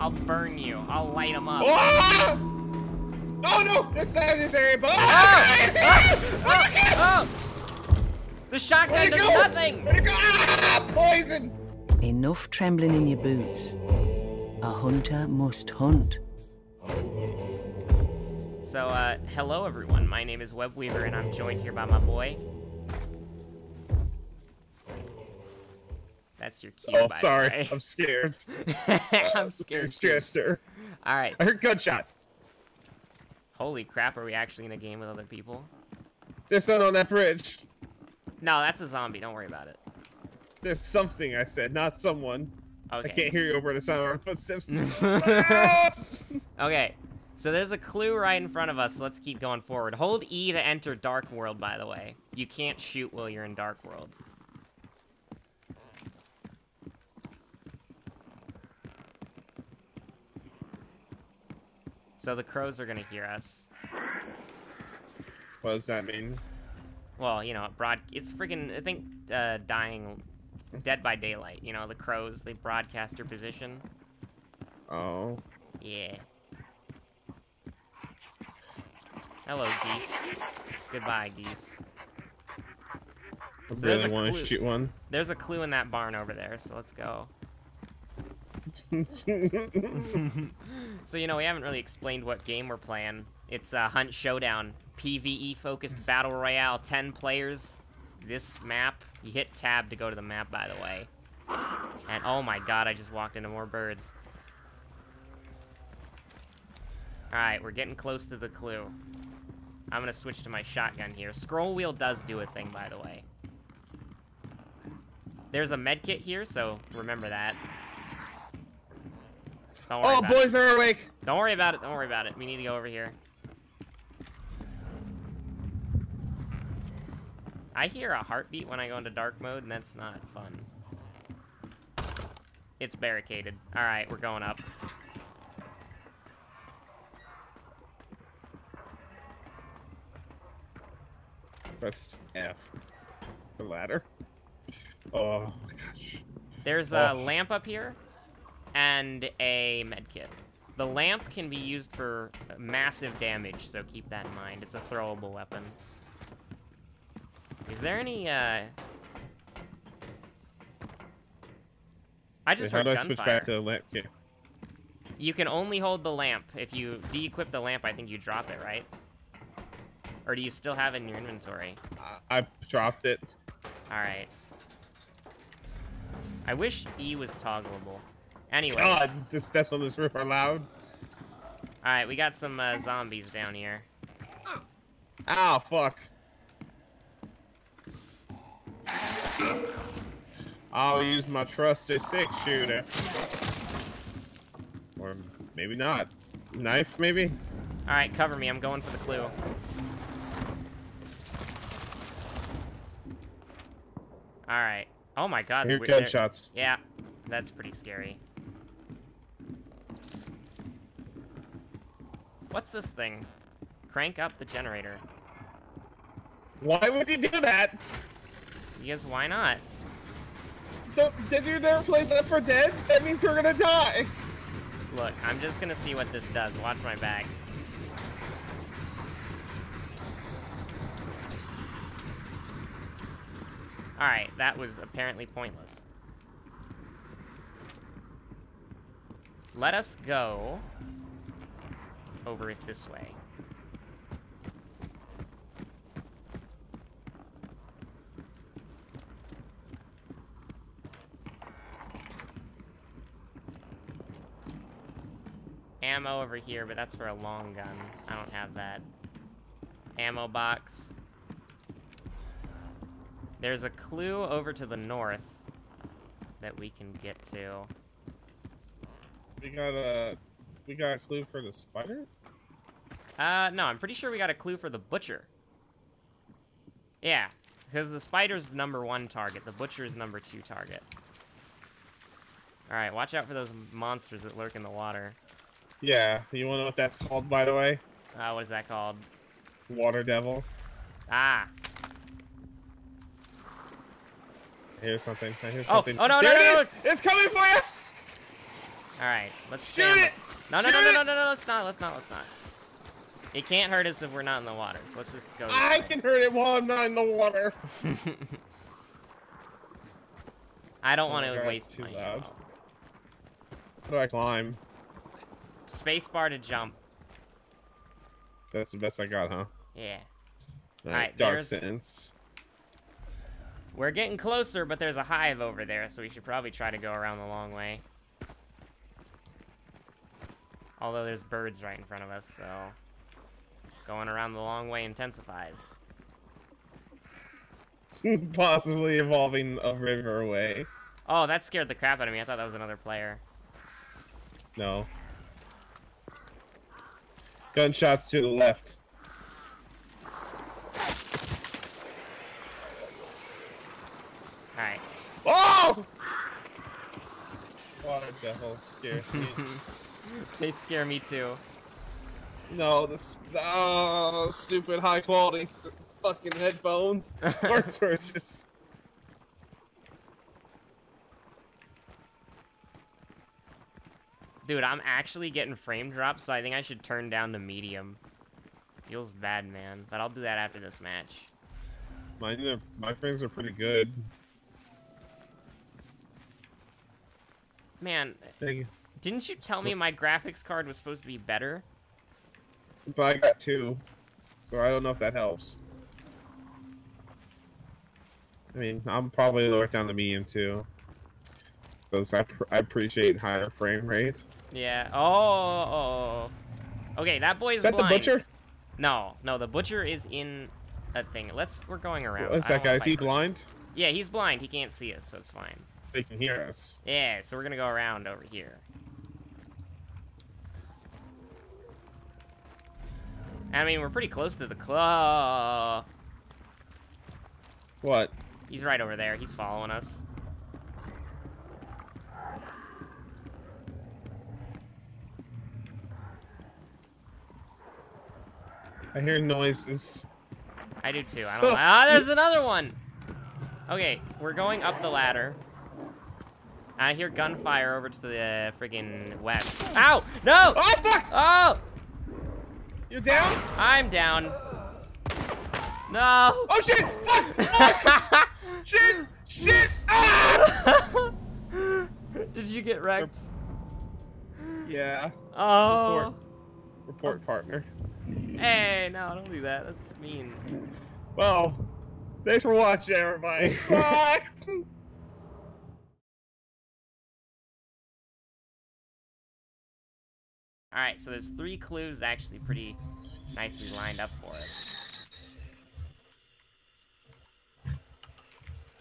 I'll burn you. I'll light him up. Oh! Oh no! The sanitary bomb! Oh! The shotgun does nothing! Where'd it go? Ah, poison! Enough trembling in your boots. A hunter must hunt. So, hello everyone. My name is Webweaver and I'm joined here by my boy. That's your cue, by sorry. The way. I'm scared. I'm scared. Chester. Alright. I heard gunshot. Holy crap, are we actually in a game with other people? There's none on that bridge. No, that's a zombie. Don't worry about it. There's something I said, not someone. Okay. I can't hear you over the sound of our footsteps. Okay, so there's a clue right in front of us. So let's keep going forward. Hold E to enter Dark World, by the way. You can't shoot while you're in Dark World. So the crows are gonna hear us. What does that mean? Well, you know, it's freaking, I think, Dead by Daylight. You know, the crows, they broadcast their position. Oh. Yeah. Hello, geese. Goodbye, geese. I really want to shoot one. There's a clue in that barn over there, so let's go. So, you know, we haven't really explained what game we're playing. It's Hunt Showdown, PvE-focused battle royale, 10 players. This map, you hit tab to go to the map, by the way. And oh my god, I just walked into more birds. Alright, we're getting close to the clue. I'm gonna switch to my shotgun here. Scroll wheel does do a thing, by the way. There's a medkit here, so remember that. Oh, boys are awake! Don't worry about it, don't worry about it. We need to go over here. I hear a heartbeat when I go into dark mode, and that's not fun. It's barricaded. Alright, we're going up. That's F. The ladder. Oh, my gosh. There's a lamp up here. And a medkit. The lamp can be used for massive damage, so keep that in mind. It's a throwable weapon. Is there any, I just heard gunfire. How do I switch back to the lamp? Yeah. You can only hold the lamp. If you de-equip the lamp, I think you drop it, right? Or do you still have it in your inventory? I dropped it. Alright. I wish E was toggleable. Anyways. God, the steps on this roof are loud. Alright, we got some zombies down here. Ow, fuck. I'll use my trusted six-shooter. Or maybe not. Knife, maybe? Alright, cover me. I'm going for the clue. Alright. Oh my god. Here, gunshots. Yeah, that's pretty scary. What's this thing? Crank up the generator. Why would you do that? Because why not? Did you never play Left 4 Dead? That means we're gonna die! Look, I'm just gonna see what this does. Watch my back. Alright, that was apparently pointless. Let us go over it this way. Ammo over here, but that's for a long gun. I don't have that. Ammo box. There's a clue over to the north that we can get to. We got a clue for the spider? No, I'm pretty sure we got a clue for the butcher. Yeah, because the spider's #1 target, the butcher's #2 target. Alright, watch out for those monsters that lurk in the water. Yeah, you wanna know what that's called, by the way? What is that called? Water devil. Ah. I hear something. I hear something. Oh no, there no, it no, is! No. It's coming for you! Alright, let's stand. Shoot it! No, let's not. It can't hurt us if we're not in the water, so let's just go. I can hurt it while I'm not in the water. I don't want to waste too loud. How do I climb? Spacebar to jump. That's the best I got, huh? Yeah. Alright, dark sentence. We're getting closer, but there's a hive over there, so we should probably try to go around the long way. Although there's birds right in front of us, so going around the long way intensifies. Possibly evolving a river way. Oh, that scared the crap out of me. I thought that was another player. No. Gunshots to the left. Alright. Oh! Water devil scares me. They scare me too. No, this. Oh, stupid high quality fucking headphones. Worse, worse, just. Dude, I'm actually getting frame drops, so I think I should turn down the medium. Feels bad, man. But I'll do that after this match. My frames are pretty good. Man, didn't you tell me my graphics card was supposed to be better? But I got two, so I don't know if that helps. I mean, I'm probably lower down the medium too, because I appreciate higher frame rate. Yeah. Oh. Okay, that boy is blind. Is that the butcher? No, the butcher is in a thing. We're going around. What's that guy? Is he blind? Yeah, he's blind. He can't see us, so it's fine. They can hear us. Yeah, so we're gonna go around over here. I mean, we're pretty close to the claw. What? He's right over there. He's following us. I hear noises. I do too. I don't know. Ah, there's another one. Okay, we're going up the ladder. I hear gunfire over to the friggin' west. Ow! No! Oh, fuck! Oh! You're down? I'm down. No! Oh, shit! Fuck! Fuck! Shit! Shit! Ah! Did you get wrecked? Yeah. Oh. Report partner. Hey, no, don't do that. That's mean. Well, thanks for watching, everybody. Alright, so there's three clues actually pretty nicely lined up for us.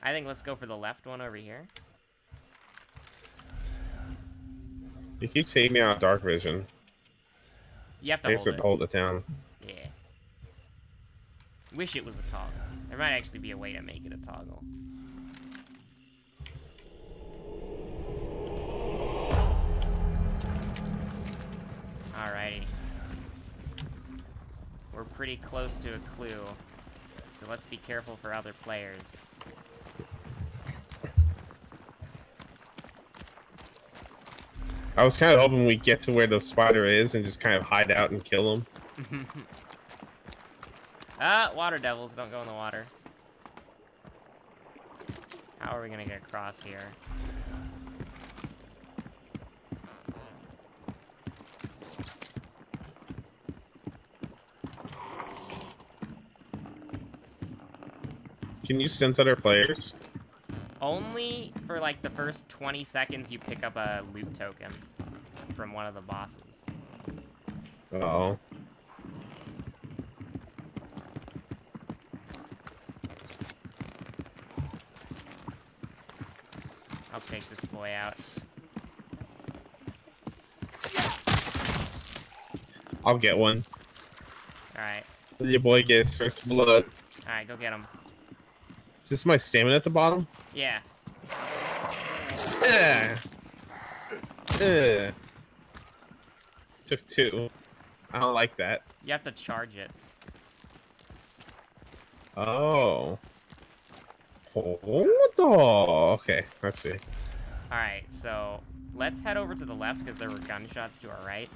I think let's go for the left one over here. You keep taking me out of dark vision. You have to hold it down. Yeah. Wish it was a toggle. There might actually be a way to make it a toggle. Alrighty. We're pretty close to a clue, so let's be careful for other players. I was kind of hoping we'd get to where the spider is and just kind of hide out and kill him. Water devils, don't go in the water. How are we gonna get across here? Can you sense other players? Only for like the first 20 seconds you pick up a loot token from one of the bosses. Uh-oh. I'll take this boy out. I'll get one. Alright. Your boy gets first blood. Alright, go get him. Is this my stamina at the bottom? Yeah. Took two. I don't like that. You have to charge it. Oh. Oh, okay. Let's see. All right, so Let's head over to the left because there were gunshots to our right.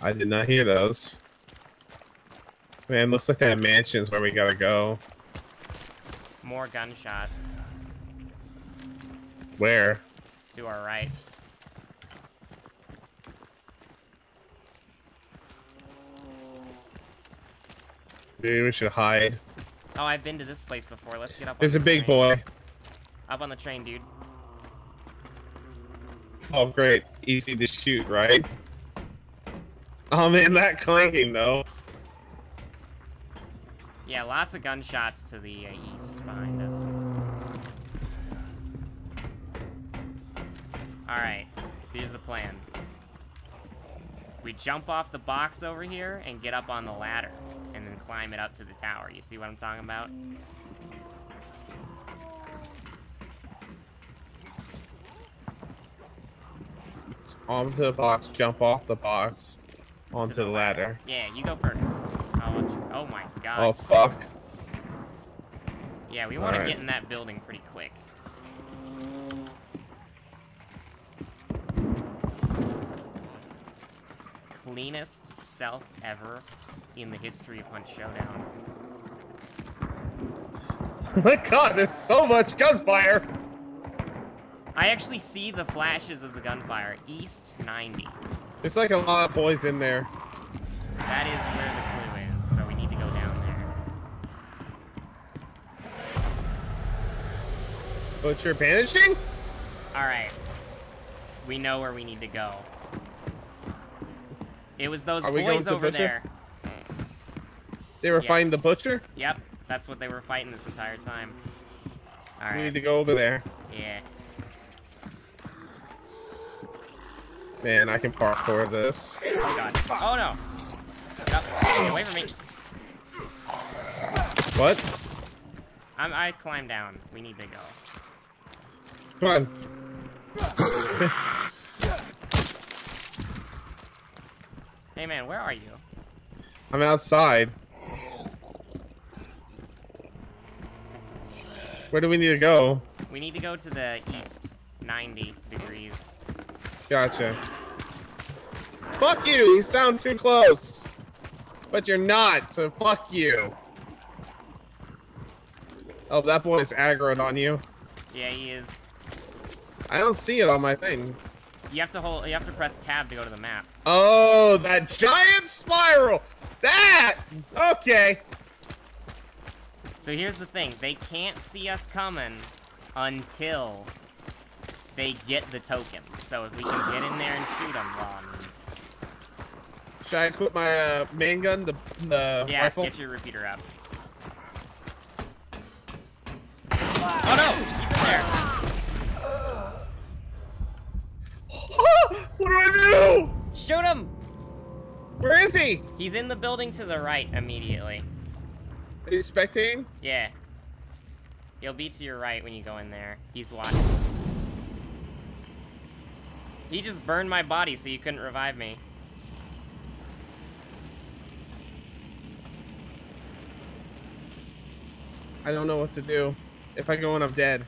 I did not hear those. Man, looks like that mansion's where we gotta go. More gunshots. Where? To our right. Dude, we should hide. Oh, I've been to this place before. Let's get up on the train. There's a big boy. Up on the train, dude. Oh, great. Easy to shoot, right? Oh, man, that clanking, though. Yeah, lots of gunshots to the east behind us. Alright, so here's the plan. We jump off the box over here and get up on the ladder. And then climb it up to the tower. You see what I'm talking about? Onto the box, jump off the box, onto the ladder. Yeah, you go first. Oh my god. Oh fuck. Yeah, we want to get in that building pretty quick. Cleanest stealth ever in the history of Hunt Showdown. Oh my god, there's so much gunfire! I actually see the flashes of the gunfire. East 90. There's like a lot of boys in there. That is where the clue is, so we need to go down there. But you're bandaging? Alright. We know where we need to go. It was those boys over there. They were fighting the butcher? Yep, that's what they were fighting this entire time. All right. We need to go over there. Yeah. Man, I can parkour this. Oh god. Oh no. Oh, get away from me. What? I climbed down. We need to go. Come on. Hey man, where are you? I'm outside. Where do we need to go? We need to go to the east, 90 degrees. Gotcha. Fuck you! He's down too close! But you're not, so fuck you! Oh, that boy is aggroed on you. Yeah, he is. I don't see it on my thing. You have to press tab to go to the map. Oh, that giant spiral! That! Okay. So here's the thing. They can't see us coming until they get the token. So if we can get in there and shoot them, Ron. Should I equip my main gun, the rifle? Yeah, get your repeater up. Oh no! He's in there! What do I do? Shoot him! Where is he? He's in the building to the right immediately. Are you spectating? Yeah. He'll be to your right when you go in there. He's watching. He just burned my body so you couldn't revive me. I don't know what to do. If I go in, I'm dead.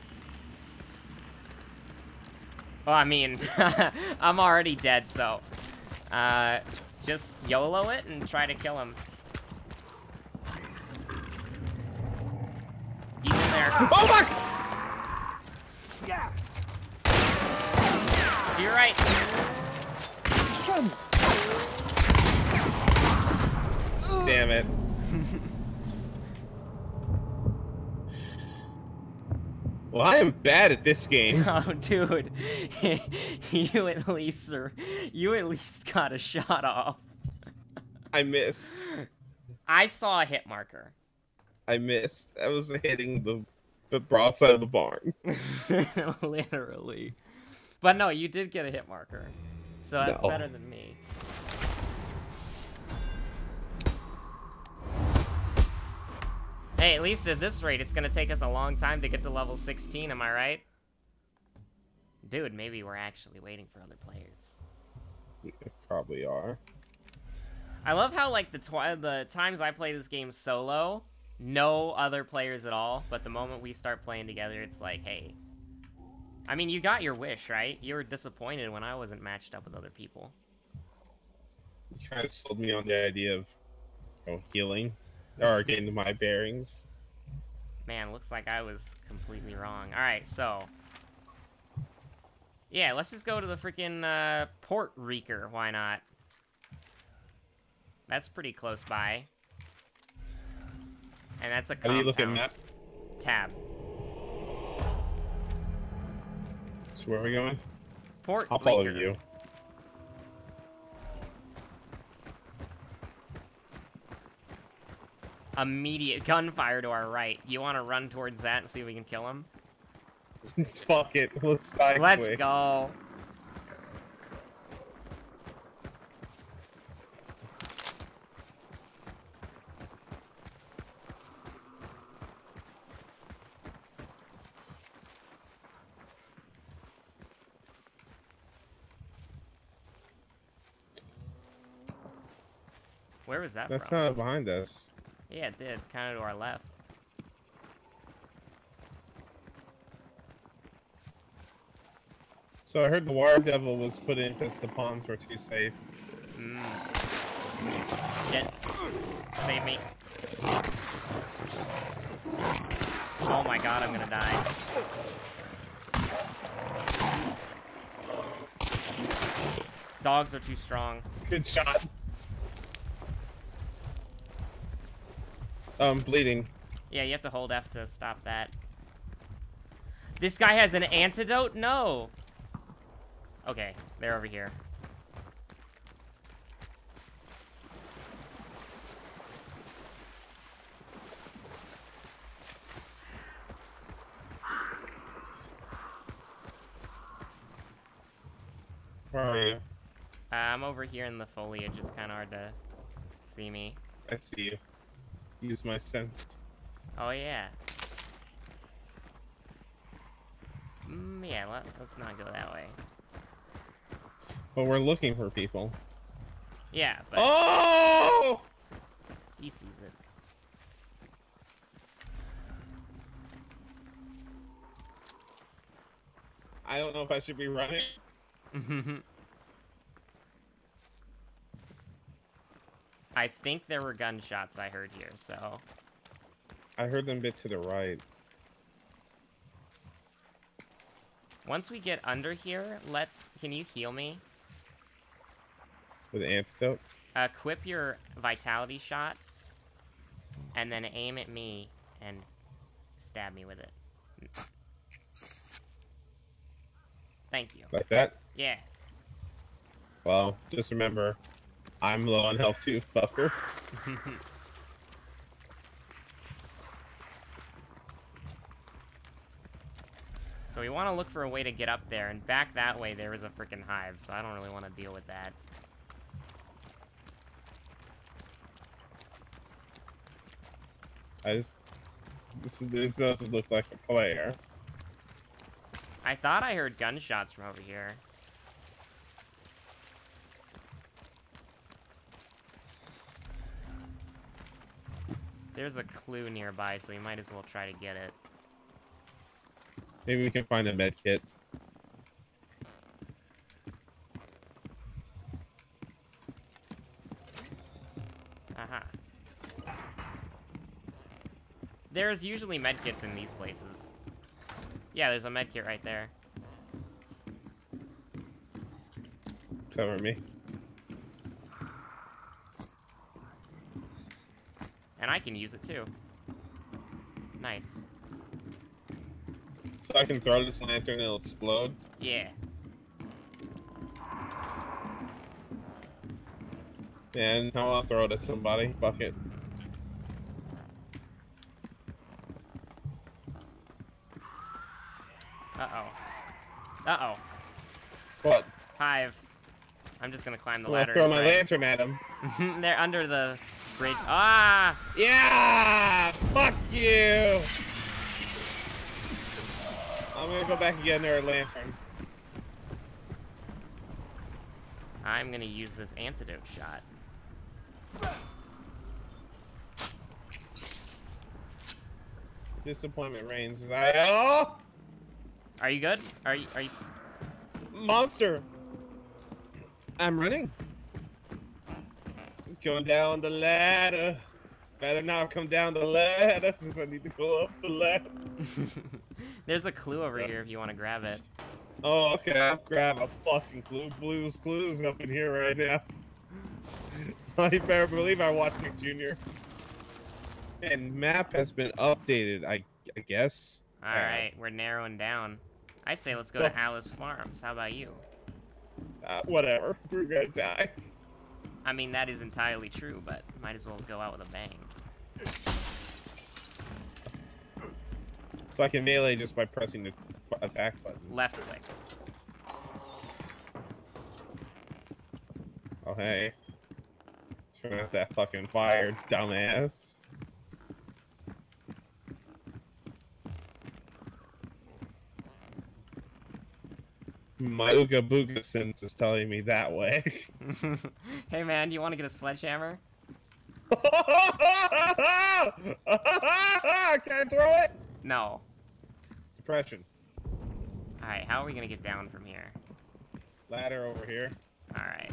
Well, I mean, I'm already dead, so just YOLO it and try to kill him. He's in there. Oh my! Yeah. To your right. Damn it. Well, I am bad at this game. Oh, dude, you at least got a shot off. I missed. I saw a hit marker. I missed. I was hitting the broadside of the barn. Literally. But no, you did get a hit marker, so that's better than me. Hey, at least at this rate, it's gonna take us a long time to get to level 16, am I right? Dude, maybe we're actually waiting for other players. We probably are. I love how, like, the times I play this game solo, no other players at all, but the moment we start playing together, it's like, hey, I mean, you got your wish, right? You were disappointed when I wasn't matched up with other people. You kind of sold me on the idea of healing or getting to my bearings. Man, looks like I was completely wrong. Alright, so... yeah, let's just go to the freaking Port Reeker. Why not? That's pretty close by. And that's a compound. How do you look at map? Tab. So where are we going? Port Reeker. I'll follow you. Immediate gunfire to our right. You want to run towards that and see if we can kill him? Fuck it. Let's die. Let's go. Where was that? That's from? Not behind us. Yeah, it did. Kind of to our left. So I heard the War Devil was put in because the pawns were too safe. Mm. Shit. Save me. Oh my god, I'm gonna die. Dogs are too strong. Good shot. Bleeding. Yeah, you have to hold F to stop that. This guy has an antidote? No. Okay, they're over here. Where are you? I'm over here in the foliage. It's kind of hard to see me. I see you. Use my sense. Oh, yeah. Yeah, let's not go that way. But we're looking for people. Yeah, but... oh! He sees it. I don't know if I should be running. I think there were gunshots I heard here, so... I heard them a bit to the right. Once we get under here, let's... can you heal me? With an antidote? Equip your vitality shot, and then aim at me, and stab me with it. Thank you. Like that? Yeah. Well, just remember... I'm low on health too, fucker. So we want to look for a way to get up there, and back that way there is a freaking hive, so I don't really want to deal with that. I just... this doesn't look like a player. I thought I heard gunshots from over here. There's a clue nearby, so we might as well try to get it. Maybe we can find a med kit. Aha. There's usually med kits in these places. Yeah, there's a med kit right there. Cover me. And I can use it too. Nice. So I can throw this lantern and it'll explode? Yeah. And now I'll throw it at somebody. Fuck it. Uh-oh. Uh-oh. What? Hive. I'm just gonna climb the ladder. I'll throw my lantern at him. They're under the... bridge. Ah! Yeah! Fuck you! I'm gonna go back and get another lantern. I'm gonna use this antidote shot. Disappointment reigns. Oh! Are you good? Are you... Monster! I'm running. I'm going down the ladder. Better not come down the ladder, because I need to go up the ladder. There's a clue over here if you want to grab it. Oh, okay. I'll grab a fucking clue. Blue's Clues up in here right now. You better believe I watched Nick Jr. And map has been updated, I guess. All right, we're narrowing down. I say let's go to Alice Farms. How about you? Whatever. We're gonna die. I mean, that is entirely true, but might as well go out with a bang. So I can melee just by pressing the attack button. Left click. Oh, hey. Turn out that fucking fire, dumbass. My Ooga Booga sense is telling me that way. Hey man, you want to get a sledgehammer? Can I throw it? No. Depression. Alright, how are we gonna get down from here? Ladder over here. Alright.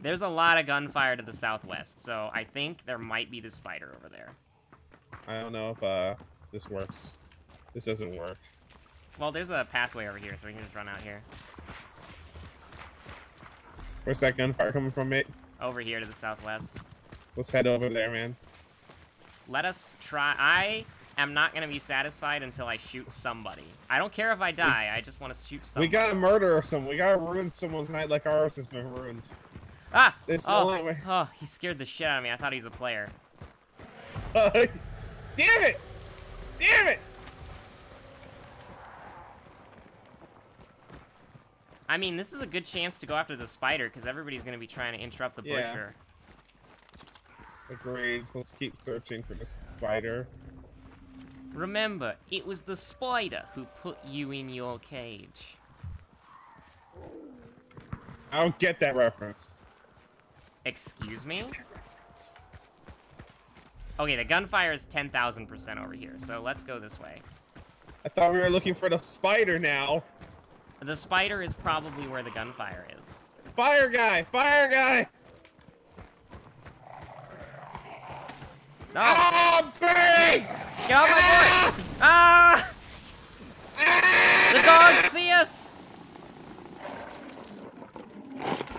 There's a lot of gunfire to the southwest, so I think there might be the spider over there. I don't know if this works. This doesn't work. Well, there's a pathway over here, so we can just run out here. Where's that gunfire coming from, mate? Over here to the southwest. Let's head over there, man. Let us try. I am not going to be satisfied until I shoot somebody. I don't care if I die. I just want to shoot somebody. We got to murder someone. We got to ruin someone's night like ours has been ruined. Ah! It's oh, he scared the shit out of me. I thought he was a player. Damn it! Damn it! I mean, this is a good chance to go after the spider, because everybody's going to be trying to interrupt the butcher. Agreed. Let's keep searching for the spider. Remember, it was the spider who put you in your cage. I don't get that reference. Excuse me? Okay, the gunfire is 10,000% over here, so let's go this way. I thought we were looking for the spider now. The spider is probably where the gunfire is. Fire guy! Fire guy! No! Oh, Bernie! Get off my board! Ah! The dogs see us!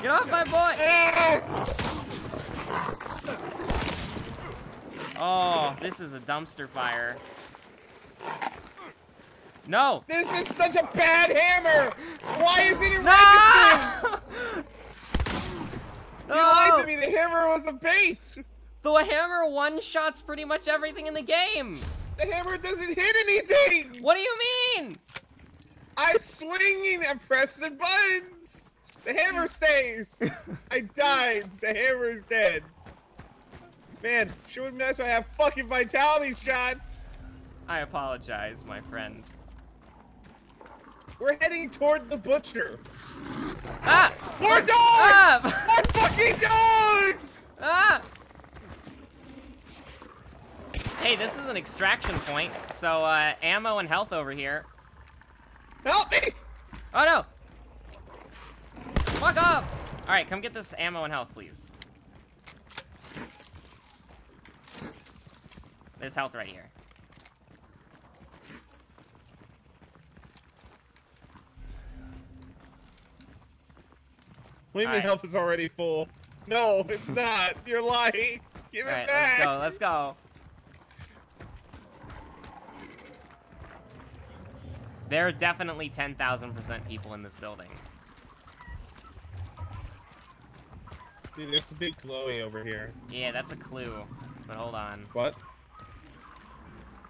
Get off my board! Oh, this is a dumpster fire. No! This is such a bad hammer! Why isn't it registering? No! You lied to me, the hammer was a bait! The hammer one-shots pretty much everything in the game! The hammer doesn't hit anything! What do you mean? I'm swinging and pressing buttons! The hammer stays! I died, the hammer is dead. Man, sure would be nice if I have fucking vitality shot! I apologize, my friend. We're heading toward the butcher. Ah! More dogs! Ah! More fucking dogs! Ah! Hey, this is an extraction point, so ammo and health over here. Help me! Oh no! Fuck off! All right, come get this ammo and health, please. There's health right here. What do you mean health is already full? No, it's not. You're lying. Give it back. Let's go. There are definitely 10,000% people in this building. Dude, there's a big Chloe over here. Yeah, that's a clue. But hold on. What?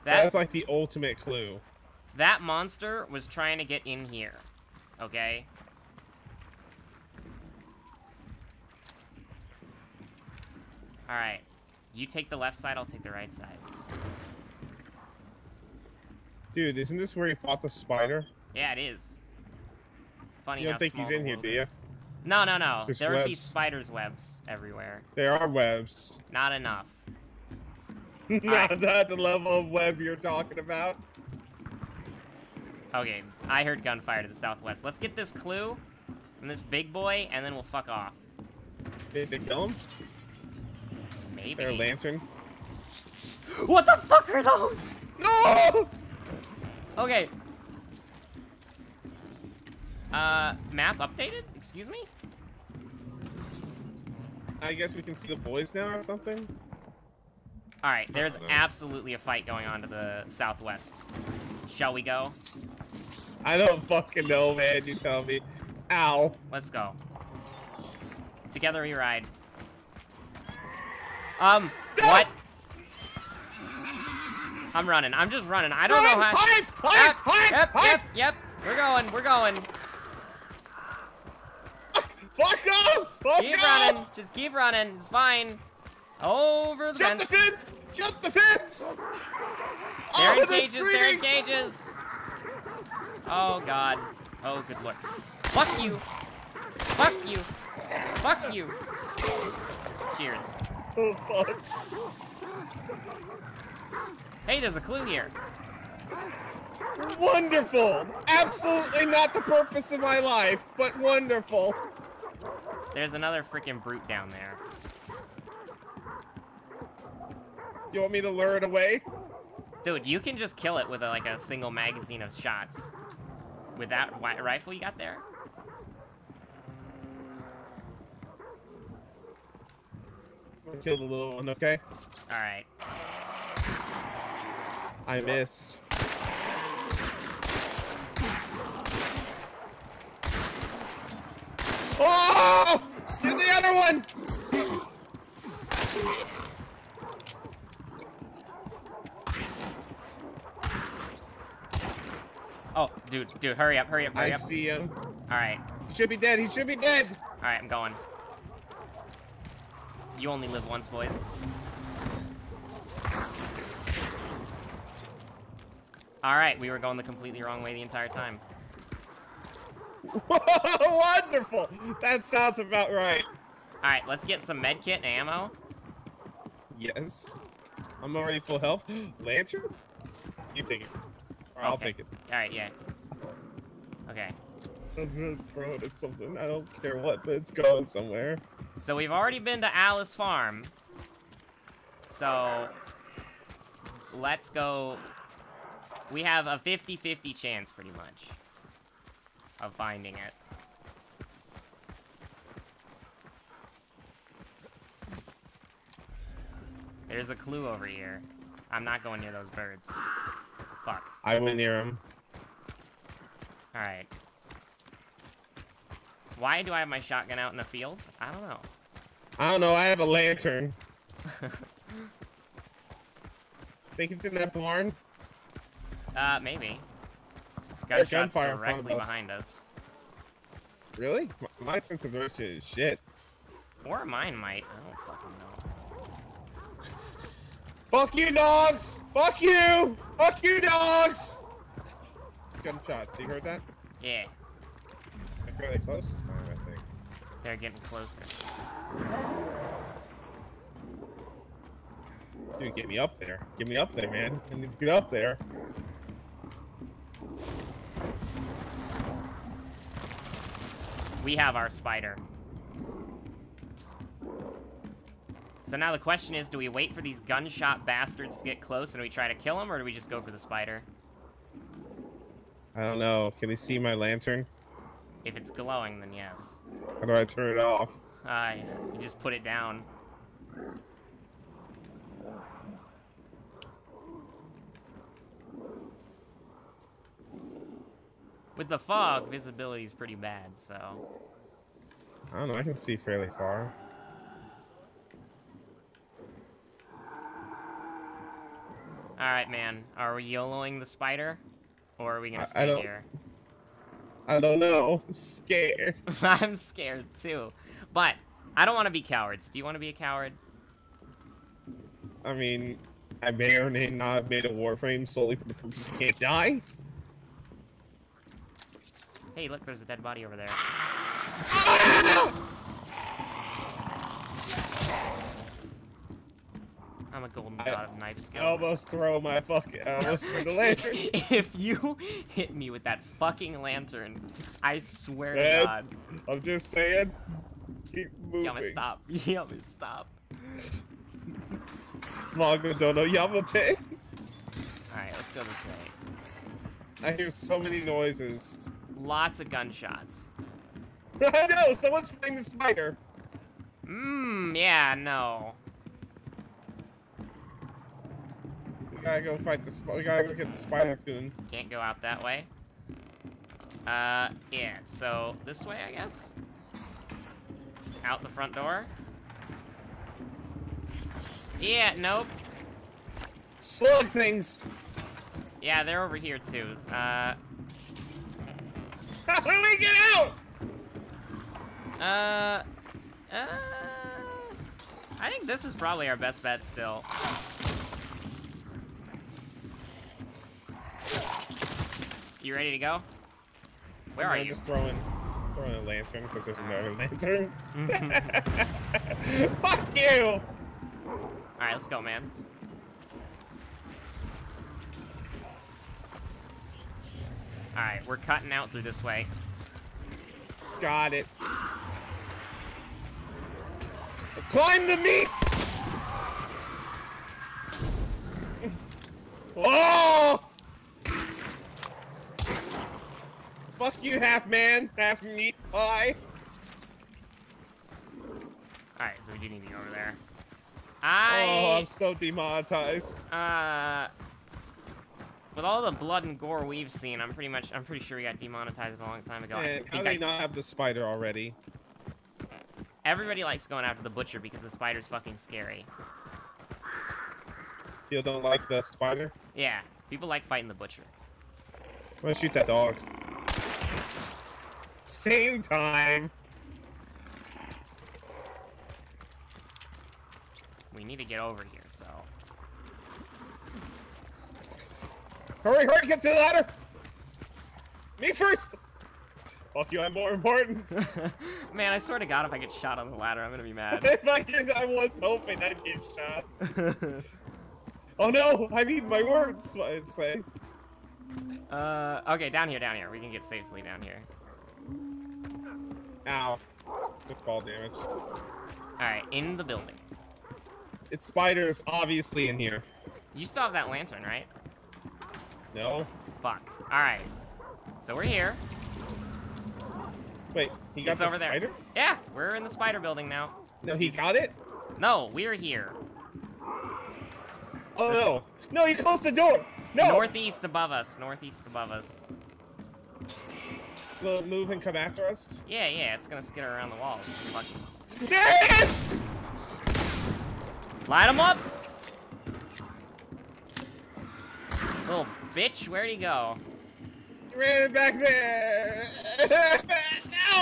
That's like the ultimate clue. That monster was trying to get in here. Okay? All right, you take the left side, I'll take the right side. Dude, isn't this where he fought the spider? Yeah, it is. Funny. You don't think he's in here, do you? No, no, no. There would be spiders' webs everywhere. There are webs. Not enough. Not the level of web you're talking about. Okay, I heard gunfire to the southwest. Let's get this clue from this big boy, and then we'll fuck off. Did they kill him? Maybe. Is there a lantern? What the fuck are those? No! Okay. Map updated? Excuse me? I guess we can see the boys now or something? Alright, there's absolutely a fight going on to the southwest. Shall we go? I don't fucking know, man. You tell me. Ow. Let's go. Together we ride. What? I'm running. I'm just running. I don't know how. Yep. We're going. Fuck off! Keep running. Just keep running. It's fine. Over the fence. Jump the fence! They're in cages. Oh, God. Oh, good luck. Fuck you. Cheers. Oh, fuck. Hey, there's a clue here. Wonderful. Absolutely not the purpose of my life, but wonderful. There's another freaking brute down there. You want me to lure it away? Dude, you can just kill it with like a single magazine of shots. With that rifle you got there? I'm gonna kill the little one, okay? Alright. I missed. Oh! Get the other one! Oh, dude, hurry up. I see him. Alright. He should be dead. Alright, I'm going. You only live once, boys. Alright, we were going the completely wrong way the entire time. Whoa, wonderful! That sounds about right. Alright, let's get some med kit and ammo. Yes. I'm already full health. Lantern? You take it. I'll take it. Alright, yeah. Okay. I'm gonna throw it at something. I don't care what, but it's going somewhere. So we've already been to Alice Farm. So let's go. We have a 50-50 chance, pretty much, of finding it. There's a clue over here. I'm not going near those birds. Fuck. I went near him. Alright. Why do I have my shotgun out in the field? I don't know. I have a lantern. Think it's in that barn? Maybe. Gunshots directly behind us. Really? My sense of direction is shit. Or mine might. I don't fucking know. Fuck you, dogs! Fuck you, dogs! Gunshot. Did you hear that? Yeah. They're fairly close this time, I think. They're getting closer. Dude, get me up there. Get me up there, man. I need to get up there. We have our spider. So now the question is, do we wait for these gunshot bastards to get close and we try to kill them, or do we just go for the spider? I don't know. Can they see my lantern? If it's glowing, then yes. How do I turn it off? You just put it down. With the fog, visibility is pretty bad, so... I don't know. I can see fairly far. All right, man. Are we YOLOing the spider, or are we gonna stay here? I don't know. I'm scared. I'm scared too, but I don't want to be cowards. Do you want to be a coward? I mean, I may or may not have made a Warframe solely for the purpose you can't die. Hey, look, there's a dead body over there. Oh, I'm a golden god of knife skill. I almost throw my fucking, I almost threw the lantern. If you hit me with that fucking lantern, I swear to God. I'm just saying, keep moving. Yama, stop. Mago dono Yamate. Alright, let's go this way. I hear so many noises. Lots of gunshots. I know, someone's fighting the spider. Yeah, no. We gotta go fight the spider. We gotta go get the spider coon. Can't go out that way. Yeah, so this way, I guess? Out the front door? Yeah, nope. Slug things! Yeah, they're over here too. How do we get out? I think this is probably our best bet still. You ready to go? Where are you? I'm just throwing a lantern because there's another lantern. Fuck you! Alright, let's go, man. Alright, we're cutting out through this way. Got it. Climb the meat! Oh! Fuck you, half man, half meat pie. Alright, so we do need to go over there. Oh, I'm so demonetized. With all the blood and gore we've seen, I'm pretty sure we got demonetized a long time ago. Man, how do they not have the spider already? Everybody likes going after the butcher because the spider's fucking scary. You don't like the spider? Yeah, people like fighting the butcher. I'm gonna shoot that dog. Same time. We need to get over here, so. Hurry, hurry, get to the ladder! Me first! Fuck you, I'm more important! Man, I swear to God, if I get shot on the ladder, I'm gonna be mad. If I get, I was hoping I'd get shot. Oh no, I need my words, I'd say. Okay, down here. We can get safely down here. Ow. Took fall damage. Alright, in the building. It's spiders, obviously, in here. You still have that lantern, right? No. Fuck. Alright. So we're here. Wait, he got the spider? Yeah, we're in the spider building now. No, he got it? No, we're here. Oh, no. No, he closed the door. No. Northeast above us. Will it move and come after us? Yeah, it's going to skitter around the wall. Fucking... There it is! Light him up. Little bitch, where'd he go? He ran back there. No,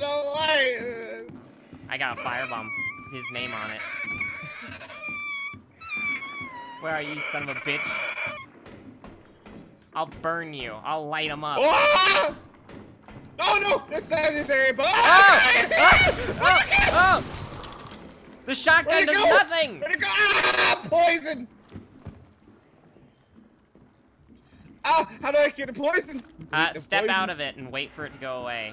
don't lie. I got a firebomb. His name on it. Where are you, son of a bitch? I'll burn you. I'll light him up. Oh, no! There's sanitary bombs! Oh! The shotgun does nothing! Where'd it go? Ah, poison! Ah, how do I get a poison? Step out of it and wait for it to go away.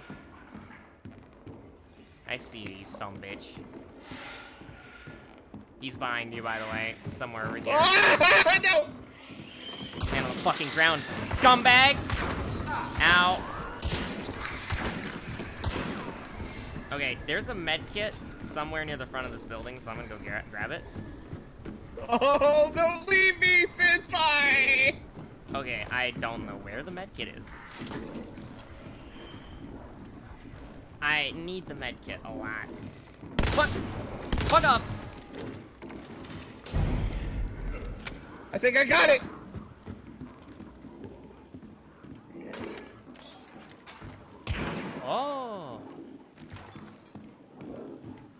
I see you, you son of a bitch. He's behind you, by the way, somewhere over here. Oh, no! Stand on the fucking ground, scumbag! Ow. Okay, there's a med kit somewhere near the front of this building, so I'm gonna go grab it. Oh, don't leave me, senpai! Okay, I don't know where the medkit is. I need the medkit a lot. Fuck up! I think I got it! Oh!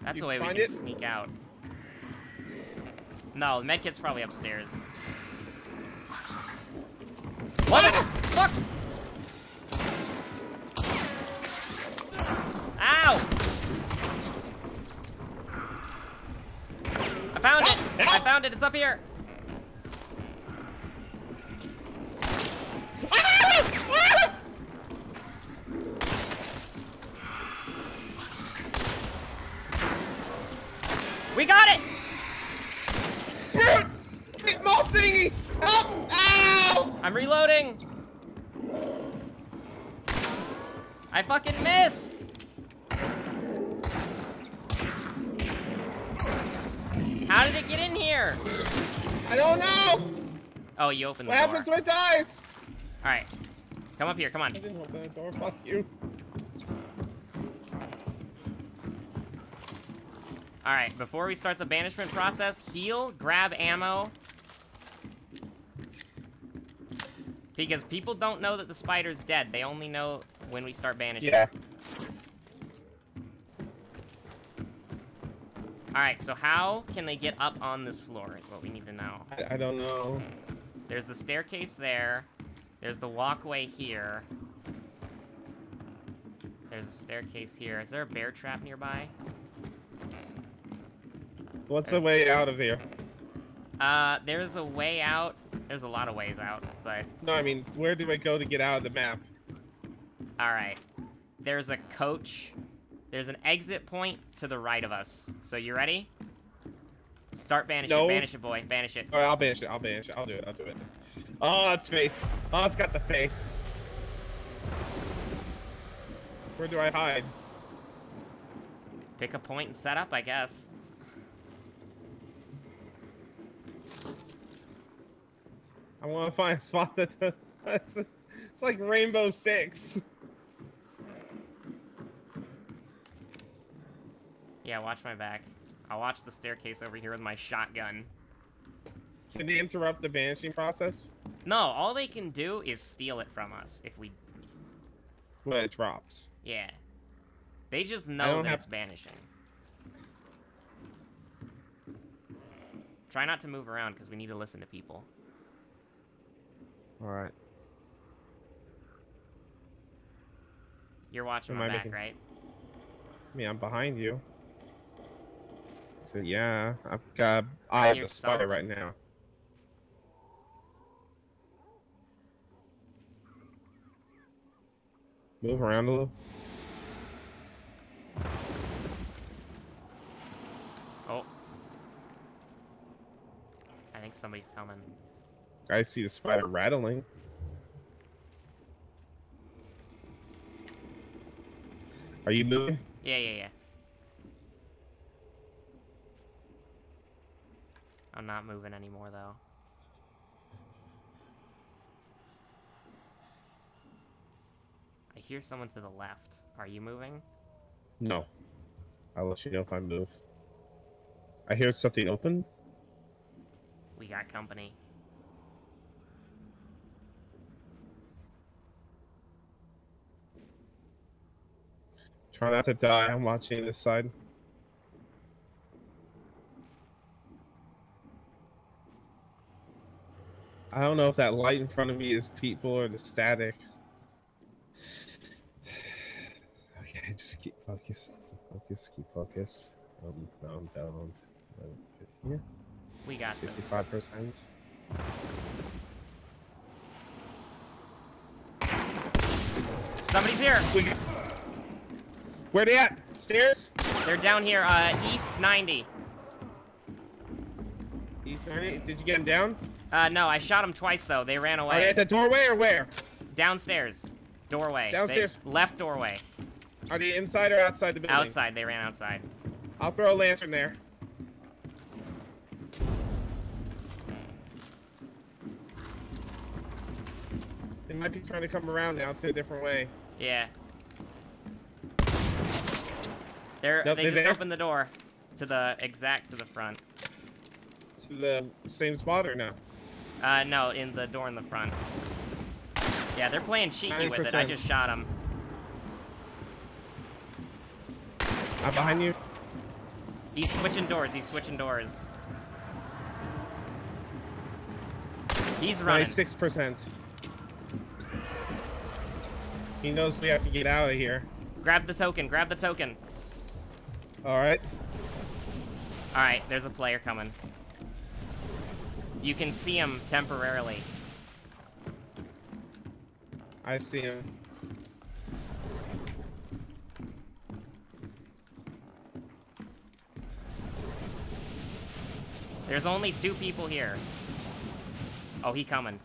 That's a way we can sneak out. No, the medkit's probably upstairs. What the fuck? Ow! I found it! I found it. It's up here. We got it. Get more thingy. Help! Ow! I'm reloading. I fucking missed! How did it get in here? I don't know! Oh, you opened the door. What happens when it dies? Alright. Come up here, come on. I didn't open the door, fuck you. Alright, before we start the banishment process, heal, grab ammo. Because people don't know that the spider's dead. They only know when we start banishing. Yeah. Alright, so how can they get up on this floor is what we need to know. I don't know. There's the staircase there. There's the walkway here. There's a staircase here. Is there a bear trap nearby? What's the way out of here? There's a way out. There's a lot of ways out, but... No, I mean, where do I go to get out of the map? Alright. There's a coach. There's an exit point to the right of us. So you ready? Start banishing. No. Banish it, boy. Banish it. Alright, I'll banish it. I'll banish it. I'll do it. I'll do it. Oh, it's face. Oh, it's got the face. Where do I hide? Pick a point and set up, I guess. I want to find a spot that it's like Rainbow Six. Yeah, watch my back. I'll watch the staircase over here with my shotgun. Can they interrupt the banishing process? No, all they can do is steal it from us if we... When it drops. Yeah. They just know that it's banishing. Try not to move around because we need to listen to people. All right. You're watching my back, right? I mean, I'm behind you. So yeah, I've got eye of the spider right now. Move around a little. Oh. I think somebody's coming. I see the spider rattling. Are you moving? Yeah. I'm not moving anymore, though. I hear someone to the left. Are you moving? No. I'll let you know if I move. I hear something open. We got company. Try not to die. I'm watching this side. I don't know if that light in front of me is people or the static. Okay, just keep focused. Keep focus. I'm down. We got 65%. Somebody's here. Where they at? Stairs? They're down here, east 90. East 90? Did you get them down? No, I shot them twice, though. They ran away. Are they at the doorway or where? Downstairs. Doorway. Downstairs. Left doorway. Are they inside or outside the building? Outside. They ran outside. I'll throw a lantern there. They might be trying to come around now to a different way. Yeah. Nope, they just opened the door to the front. To the same spot or no? No, in the door in the front. Yeah, they're playing cheeky with it. I just shot them. I'm behind you. He's switching doors. He's running. 96%. He knows we have to get out of here. Grab the token. All right. There's a player coming. You can see him temporarily. I see him. There's only two people here. Oh, he coming.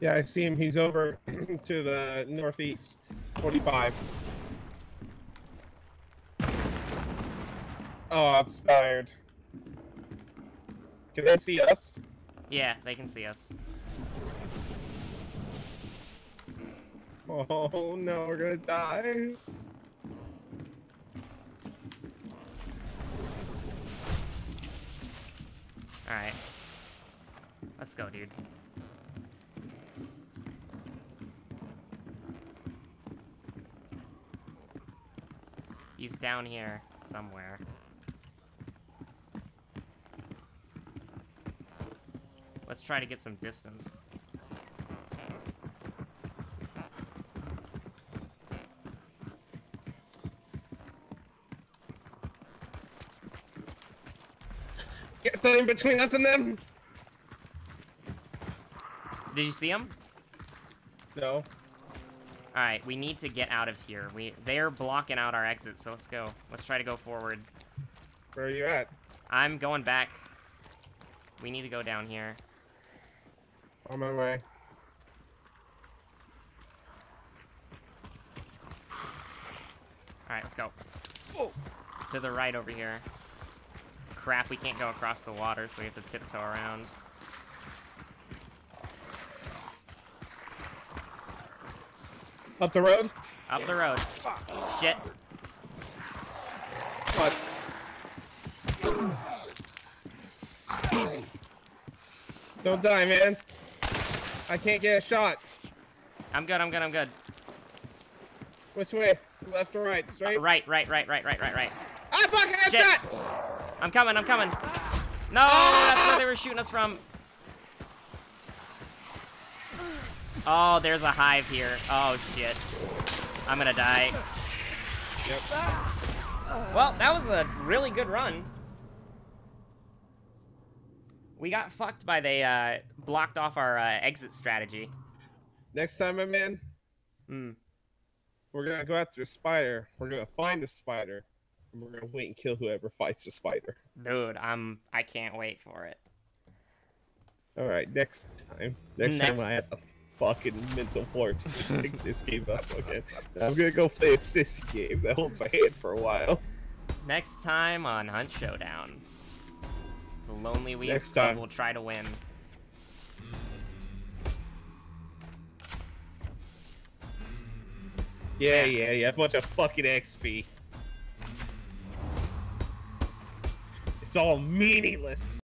Yeah, I see him. He's over to the northeast, 45. Oh, I'm tired. Can they see us? Yeah, they can see us. Oh no, we're gonna die. Alright. Let's go, dude. He's down here somewhere. Let's try to get some distance. Get something between us and them! Did you see him? No. Alright, we need to get out of here. They're blocking out our exit, so let's go. Let's try to go forward. Where are you at? I'm going back. We need to go down here. On my way. Alright, let's go. Whoa. To the right over here. Crap, we can't go across the water, so we have to tiptoe around. Up the road? Up the road. Oh. Shit. What? Don't die, man. I can't get a shot. I'm good, I'm good, I'm good. Which way? Left or right? Straight? Right. I fucking got shot! I'm coming, I'm coming. No, that's where they were shooting us from. Oh, there's a hive here. Oh, shit. I'm gonna die. Yep. Well, that was a really good run. We got fucked by they blocked off our exit strategy. Next time, my man, we're gonna go after a spider. We're gonna find the spider, and we're gonna wait and kill whoever fights the spider. Dude, I can't wait for it. All right, next time. Next time I have the fucking mental fortitude to pick this game up. Okay, I'm gonna go play a sissy game that holds my hand for a while. Next time on Hunt Showdown. Lonely Week, we'll try to win. Yeah, a bunch of fucking XP. It's all meaningless.